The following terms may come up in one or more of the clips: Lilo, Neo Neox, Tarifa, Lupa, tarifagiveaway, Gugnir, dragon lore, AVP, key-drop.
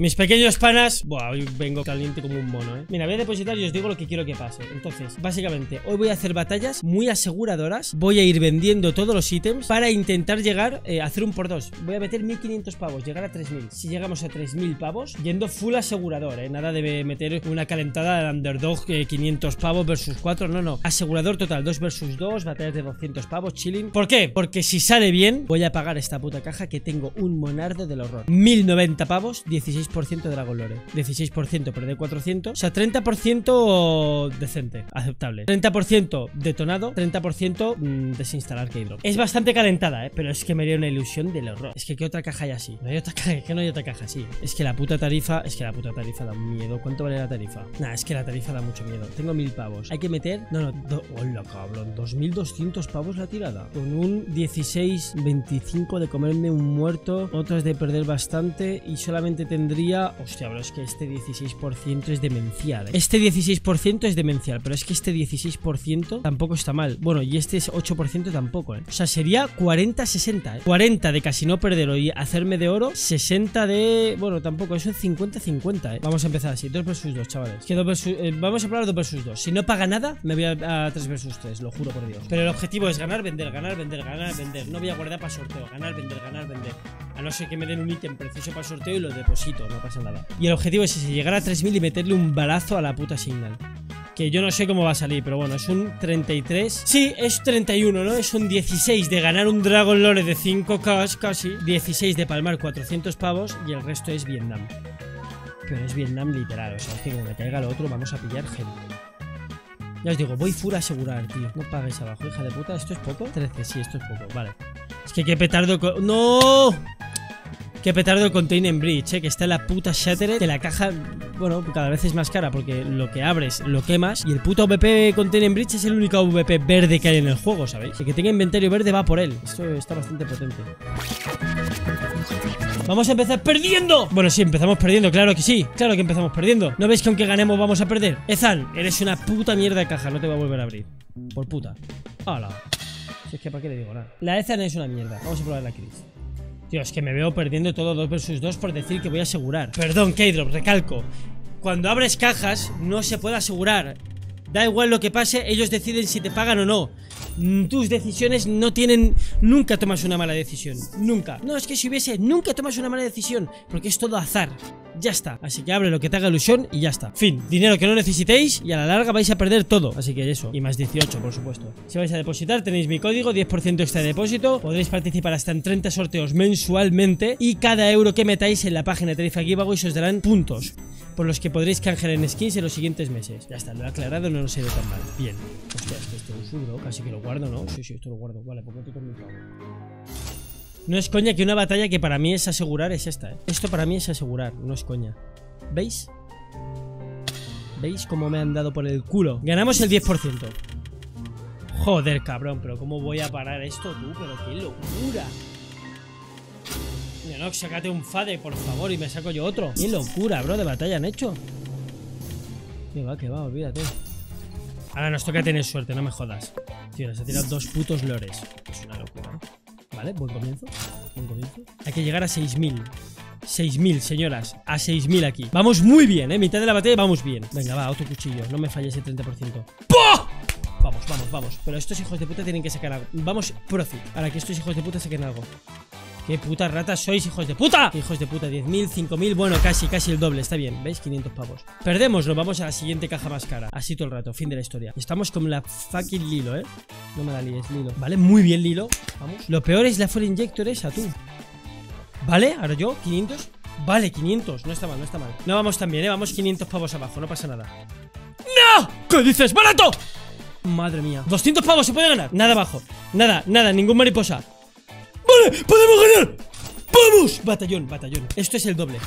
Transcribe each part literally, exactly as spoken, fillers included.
Mis pequeños panas. Buah, hoy vengo caliente como un mono, eh. Mira, voy a depositar y os digo lo que quiero que pase. Entonces, básicamente, hoy voy a hacer batallas muy aseguradoras. Voy a ir vendiendo todos los ítems para intentar llegar eh, a hacer un por dos. Voy a meter mil quinientos pavos, llegar a tres mil. Si llegamos a tres mil pavos, yendo full asegurador, eh. Nada de meter una calentada de underdog, eh, quinientos pavos versus cuatro. No, no. Asegurador total, dos versus dos, batallas de doscientos pavos, chilling. ¿Por qué? Porque si sale bien, voy a pagar esta puta caja que tengo un monardo del horror. mil noventa pavos, dieciséis por ciento de dragon lore. dieciséis por ciento, pero de cuatrocientos. O sea, treinta por ciento decente, aceptable. treinta por ciento detonado, treinta por ciento mmm, desinstalar key-drop. Es bastante calentada, ¿eh? Pero es que me dio una ilusión del horror. Es que ¿qué otra caja hay así? No hay otra caja, es que no hay otra caja así. Es que la puta tarifa, es que la puta tarifa da miedo. ¿Cuánto vale la tarifa? Nah, es que la tarifa da mucho miedo. Tengo mil pavos. Hay que meter... No, no, do... hola, cabrón. dos mil doscientos pavos la tirada. Con un dieciséis, veinticinco de comerme un muerto, otras de perder bastante y solamente tendría... Hostia, bro, es que este dieciséis por ciento es demencial, ¿eh? Este dieciséis por ciento es demencial, pero es que este dieciséis por ciento tampoco está mal. Bueno, y este es ocho por ciento tampoco, ¿eh? O sea, sería cuarenta sesenta, ¿eh? cuarenta de casi no perderlo y hacerme de oro, sesenta de... Bueno, tampoco, eso es cincuenta cincuenta, ¿eh? Vamos a empezar así, dos versus dos, chavales. Es que dos versus... eh, vamos a probar dos versus dos. Si no paga nada, me voy a, a tres versus tres, lo juro por Dios. Pero el objetivo es ganar, vender, ganar, vender, ganar, vender. No voy a guardar para sorteo, ganar, vender, ganar, vender. A no ser que me den un ítem preciso para el sorteo y lo deposito, no pasa nada. Y el objetivo es ese, llegar a tres mil y meterle un balazo a la puta Signal. Que yo no sé cómo va a salir, pero bueno, es un treinta y tres. Sí, es treinta y uno, ¿no? Es un dieciséis de ganar un dragon lore de cinco K casi. dieciséis de palmar cuatrocientos pavos y el resto es Vietnam. Pero es Vietnam literal, o sea, es que como me caiga lo otro vamos a pillar gente. Ya os digo, voy full a asegurar, tío. No paguéis abajo, hija de puta. ¿Esto es poco? trece, sí, esto es poco, vale. Es que qué petardo con... ¡No! Qué petardo el Container Bridge, eh, que está en la puta Shattered, que la caja, bueno, cada vez es más cara, porque lo que abres lo quemas, y el puto A V P Container Bridge es el único A V P verde que hay en el juego, ¿sabéis? El que tenga inventario verde va por él, esto está bastante potente. ¡Vamos a empezar perdiendo! Bueno, sí, empezamos perdiendo, claro que sí, claro que empezamos perdiendo. ¿No veis que aunque ganemos vamos a perder? Ethan, eres una puta mierda de caja, no te voy a volver a abrir, por puta. ¡Hala! Si es que para qué le digo nada. La Ethan es una mierda, vamos a probar la Chris. Tío, es que me veo perdiendo todo dos versus dos por decir que voy a asegurar. Perdón, key-drop, recalco. Cuando abres cajas, no se puede asegurar. Da igual lo que pase, ellos deciden si te pagan o no. Tus decisiones no tienen... Nunca tomas una mala decisión, nunca. No, es que si hubiese, nunca tomas una mala decisión, porque es todo azar. Ya está, así que abre lo que te haga ilusión y ya está. Fin, dinero que no necesitéis y a la larga vais a perder todo, así que eso. Y más dieciocho, por supuesto. Si vais a depositar tenéis mi código, diez por ciento extra de depósito. Podréis participar hasta en treinta sorteos mensualmente. Y cada euro que metáis en la página de Tarifa Giveaway os darán puntos por los que podréis canjear en skins en los siguientes meses. Ya está, lo he aclarado, no lo sé de tan mal. Bien. Hostia, es que esto lo subo, casi que lo guardo, ¿no? Sí, sí, esto lo guardo. Vale, porque tú con mi clavo. No es coña que una batalla que para mí es asegurar es esta, ¿eh? Esto para mí es asegurar, no es coña. ¿Veis? ¿Veis cómo me han dado por el culo? Ganamos el diez por ciento. Joder, cabrón, pero ¿cómo voy a parar esto, tú? Pero qué locura. Mira, no, sácate un fade, por favor, y me saco yo otro. Qué locura, bro, de batalla han hecho. Que va, que va, olvídate. Ahora nos toca tener suerte, no me jodas. Tío, nos ha tirado dos putos lores. Es una locura, ¿eh? Vale, buen comienzo, buen comienzo. Hay que llegar a seis mil. seis mil, señoras, a seis mil aquí. Vamos muy bien, eh, mitad de la batalla vamos bien. Venga, va, otro cuchillo, no me falle ese treinta por ciento. ¡Pah! Vamos, vamos, vamos. Pero estos hijos de puta tienen que sacar algo. Vamos, profit, para que estos hijos de puta saquen algo. ¡Qué putas ratas sois, hijos de puta! Hijos de puta, diez mil, cinco mil, bueno, casi, casi el doble, está bien, ¿veis? quinientos pavos. Perdemos, nos vamos a la siguiente caja más cara. Así todo el rato, fin de la historia. Estamos con la fucking Lilo, ¿eh? No me la líes, Lilo. Vale, muy bien, Lilo. Vamos. Lo peor es la full injector esa, tú. Vale, ahora yo, quinientos. Vale, quinientos, no está mal, no está mal. No vamos tan bien, ¿eh? Vamos quinientos pavos abajo, no pasa nada. ¡No! ¿Qué dices? ¡Barato! Madre mía. doscientos pavos se puede ganar. Nada abajo, nada, nada, ningún mariposa. ¡Vale! ¡Podemos ganar! ¡Vamos! Batallón, batallón. Esto es el doble.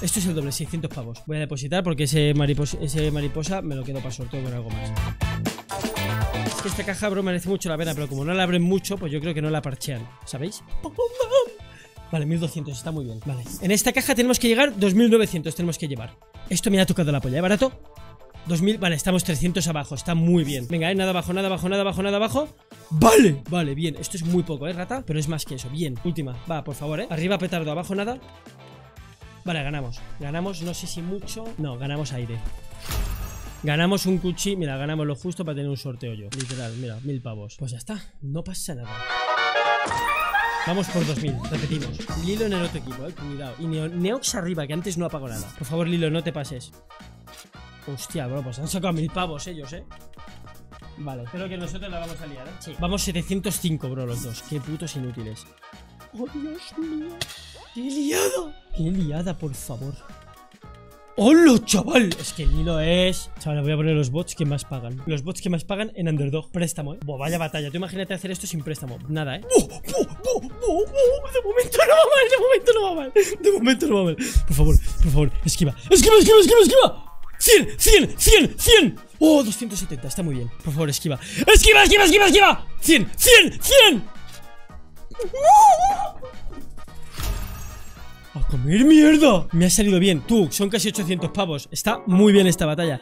Esto es el doble, seiscientos pavos. Voy a depositar porque ese mariposa, ese mariposa me lo quedo para sorteo con algo más. Es que esta caja, bro, merece mucho la pena, pero como no la abren mucho, pues yo creo que no la parchean, ¿sabéis? Vale, mil doscientos, está muy bien. Vale. En esta caja tenemos que llegar, dos mil novecientos tenemos que llevar. Esto me ha tocado la polla, ¿eh? ¿Barato? dos mil, vale, estamos trescientos abajo, está muy bien. Venga, eh, nada abajo, nada abajo, nada abajo, nada abajo. Vale, vale, bien, esto es muy poco, eh, rata. Pero es más que eso, bien, última, va, por favor, eh. Arriba petardo, abajo nada. Vale, ganamos. Ganamos, no sé si mucho. No, ganamos aire. Ganamos un cuchillo. Mira, ganamos lo justo para tener un sorteo yo. Literal, mira, mil pavos. Pues ya está, no pasa nada. Vamos por dos mil, repetimos. Lilo en el otro equipo, eh, cuidado. Y Neo Neox arriba, que antes no apagó nada. Por favor, Lilo, no te pases. Hostia, bro, pues han sacado mil pavos ellos, eh. Vale, creo que nosotros la vamos a liar, eh. Sí. Vamos setecientos cinco, bro, los dos. Qué putos inútiles. Oh, Dios mío. ¡Qué liada! ¡Qué liada, por favor! ¡Hola, chaval! Es que el Lilo es... Chaval, voy a poner los bots que más pagan. Los bots que más pagan en Underdog. Préstamo, eh. Buah, vaya batalla. Tú imagínate hacer esto sin préstamo. Nada, eh. ¡Oh, oh, oh, oh, oh! De momento no va mal, de momento no va mal. De momento no va mal. Por favor, por favor, esquiva. ¡Esquiva, esquiva, esquiva, esquiva! ¡cien, cien, cien, cien! ¡Oh, doscientos setenta! Está muy bien. Por favor, esquiva. ¡Esquiva, esquiva, esquiva, esquiva! ¡cien, cien, cien! ¡A comer mierda! Me ha salido bien. Tú, son casi ochocientos pavos. Está muy bien esta batalla.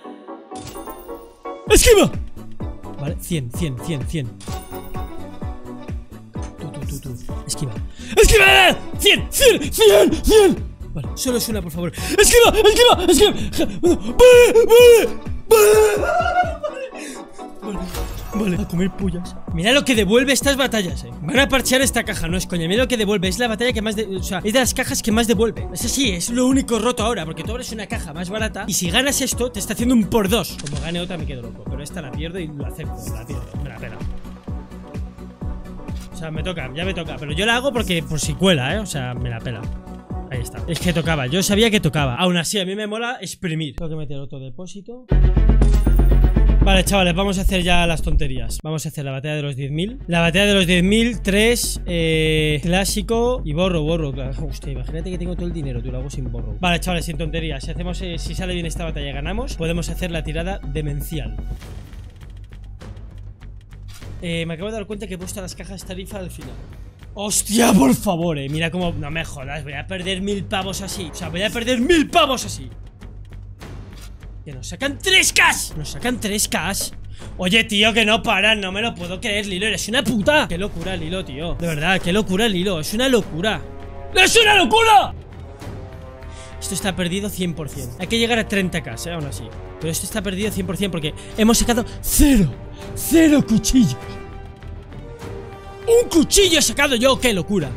¡Esquiva! Vale, cien, cien, cien, cien. Tú, tú, tú, tú. Esquiva. ¡Esquiva! ¡cien, cien, cien, cien! Vale, solo es una, por favor. ¡Esquiva! ¡Esquiva! ¡Esquiva! ¡Vale! ¡Vale! ¡Vale! Vale. Vale, a comer pullas. Mira lo que devuelve estas batallas, eh. Van a parchear esta caja, no es coña. Mira lo que devuelve, es la batalla que más de... O sea, es de las cajas que más devuelve. Eso sí, es lo único roto ahora, porque tú abres una caja más barata y si ganas esto, te está haciendo un por dos. Como gane otra me quedo loco, pero esta la pierdo y lo acepto. La pierdo, me la pela. O sea, me toca, ya me toca. Pero yo la hago porque por si cuela, eh. O sea, me la pela. Ahí está. Es que tocaba, yo sabía que tocaba. Aún así, a mí me mola exprimir. Tengo que meter otro depósito. Vale, chavales, vamos a hacer ya las tonterías. Vamos a hacer la batalla de los diez mil. La batalla de los diez mil, tres, eh, clásico y borro, borro. Claro. Hostia, imagínate que tengo todo el dinero, tú lo hago sin borro. Vale, chavales, sin tonterías. Si hacemos, eh, si sale bien esta batalla, ganamos. Podemos hacer la tirada demencial. Eh, me acabo de dar cuenta que he puesto las cajas tarifa al final. Hostia, por favor, eh. Mira cómo. No me jodas, voy a perder mil pavos así. O sea, voy a perder mil pavos así. Que nos sacan tres kas. Nos sacan tres kas. Oye, tío, que no paran. No me lo puedo creer, Lilo. Eres una puta. Qué locura, Lilo, tío. De verdad, qué locura, Lilo. Es una locura. ¡Es una locura! Esto está perdido cien por cien. Hay que llegar a treinta kas, eh, aún así. Pero esto está perdido cien por cien porque hemos sacado cero. Cero cuchillos. Un cuchillo he sacado yo. ¡Qué locura!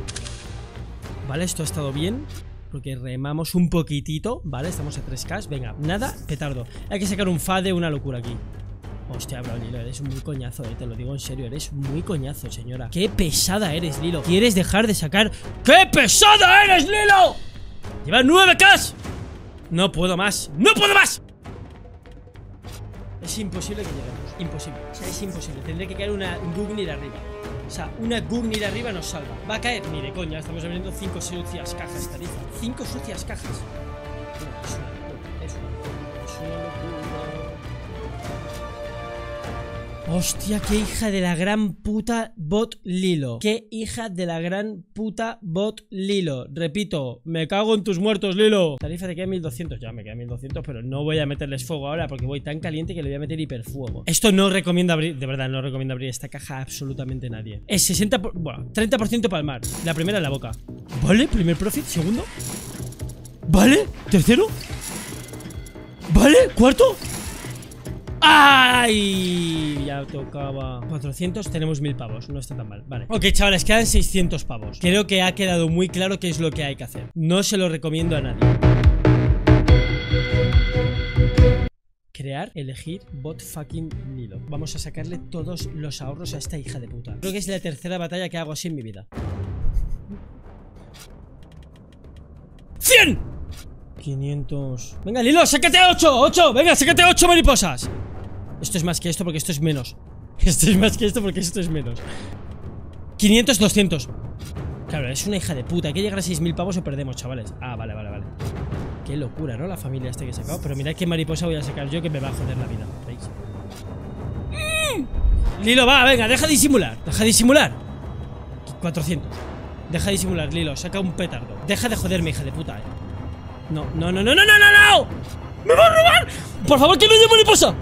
Vale, esto ha estado bien. Porque remamos un poquitito, ¿vale? Estamos a tres kas, venga, nada, petardo. Hay que sacar un fade, una locura aquí. Hostia, bro, Lilo, eres muy coñazo, eh, te lo digo en serio, eres muy coñazo, señora. ¡Qué pesada eres, Lilo! ¿Quieres dejar de sacar? ¡Qué pesada eres, Lilo! ¡Lleva nueve kas! ¡No puedo más! ¡No puedo más! Es imposible que lleguemos, imposible, o sea, es imposible. Tendré que caer una Gugnir arriba. O sea, una Gugnir arriba nos salva. Va a caer, ni de coña, estamos vendiendo cinco sucias cajas, tarifa. cinco sucias cajas. No, es una locura, es una locura, es una locura. Hostia, qué hija de la gran puta bot Lilo. Qué hija de la gran puta bot Lilo. Repito, me cago en tus muertos, Lilo. Tarifa te queda mil doscientos, ya me queda mil doscientos, pero no voy a meterles fuego ahora porque voy tan caliente que le voy a meter hiperfuego. Esto no recomiendo abrir, de verdad, no recomiendo abrir esta caja a absolutamente nadie. Es sesenta, por, bueno, treinta por ciento palmar. La primera en la boca. Vale, primer profit, segundo. Vale, tercero. Vale, cuarto. ¡Ay! Ya tocaba. cuatrocientos, tenemos mil pavos. No está tan mal, vale. Ok, chavales, quedan seiscientos pavos. Creo que ha quedado muy claro qué es lo que hay que hacer. No se lo recomiendo a nadie. Crear, elegir, bot fucking Lilo. Vamos a sacarle todos los ahorros a esta hija de puta. Creo que es la tercera batalla que hago así en mi vida. ¡cien! quinientos... Venga, Lilo, sácate ocho, ocho. Venga, sácate ocho mariposas. Esto es más que esto porque esto es menos. Esto es más que esto porque esto es menos. quinientos, doscientos. Claro, es una hija de puta. Hay que llegar a seis mil pavos o perdemos, chavales. Ah, vale, vale, vale. Qué locura, ¿no? La familia esta que he sacado. Pero mirad qué mariposa voy a sacar yo que me va a joder la vida. ¿Veis? Mm. Lilo, va, venga, deja de disimular. Deja de disimular. cuatrocientos. Deja de disimular, Lilo. Saca un petardo. Deja de joderme, hija de puta, eh. No, no, no, no, no, no, no, no. ¡Me va a robar! Por favor, que no haya mariposa.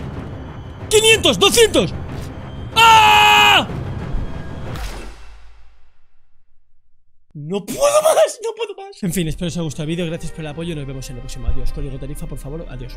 quinientos, doscientos. ¡Ah! ¡No puedo más! ¡No puedo más! En fin, espero que os haya gustado el vídeo. Gracias por el apoyo. Nos vemos en el próximo. Adiós. Código tarifa, por favor. Adiós.